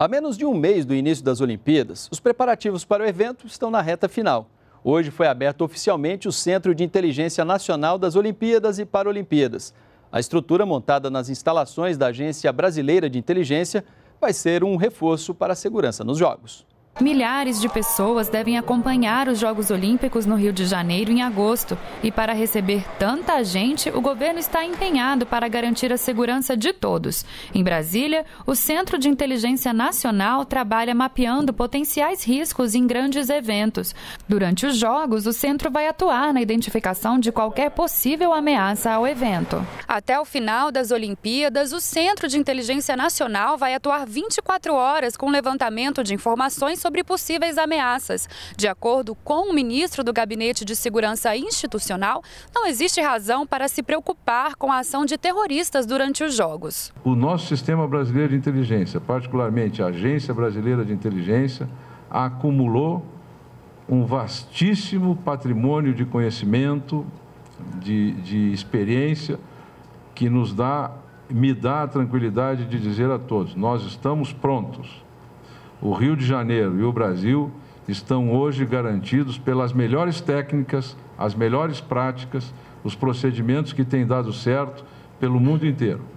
A menos de um mês do início das Olimpíadas, os preparativos para o evento estão na reta final. Hoje foi aberto oficialmente o Centro de Inteligência Nacional das Olimpíadas e Paralimpíadas. A estrutura montada nas instalações da Agência Brasileira de Inteligência vai ser um reforço para a segurança nos Jogos. Milhares de pessoas devem acompanhar os Jogos Olímpicos no Rio de Janeiro em agosto. E para receber tanta gente, o governo está empenhado para garantir a segurança de todos. Em Brasília, o Centro de Inteligência Nacional trabalha mapeando potenciais riscos em grandes eventos. Durante os Jogos, o centro vai atuar na identificação de qualquer possível ameaça ao evento. Até o final das Olimpíadas, o Centro de Inteligência Nacional vai atuar 24 horas com levantamento de informações sobre possíveis ameaças. De acordo com o ministro do Gabinete de Segurança Institucional, não existe razão para se preocupar com a ação de terroristas durante os Jogos. O nosso sistema brasileiro de inteligência, particularmente a Agência Brasileira de Inteligência, acumulou um vastíssimo patrimônio de conhecimento, de experiência, que me dá a tranquilidade de dizer a todos: nós estamos prontos. O Rio de Janeiro e o Brasil estão hoje garantidos pelas melhores técnicas, as melhores práticas, os procedimentos que têm dado certo pelo mundo inteiro.